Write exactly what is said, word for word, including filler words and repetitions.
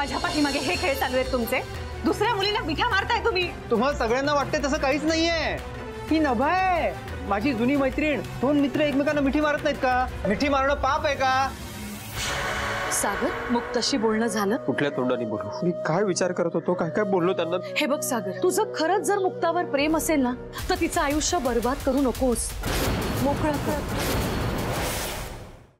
माझ्या पाठीमागे हे खेळ चालू आहेत तुमचे। दुसऱ्या मुलीला मिठा मारताय तुम्ही। तुम्हाला सगळ्यांना वाटते तसं काहीच नाहीये। ही नभा आहे माझी जुनी मैत्रीण। दोन मित्र एकमेकांना मिठी मारत नाहीत का? मिठी मारणं पाप आहे का? सागर, मग तशी बोलणं झालं? कुठल्या तोंडाने बोलू मी? काय विचार करत होतो, काय काय बोललो त्यांना? हे बघ सागर, तुझं खरंच जर मुक्तावर प्रेम असेल ना तर तिचं आयुष्य बर्बाद करू नकोस। मोकळा कर।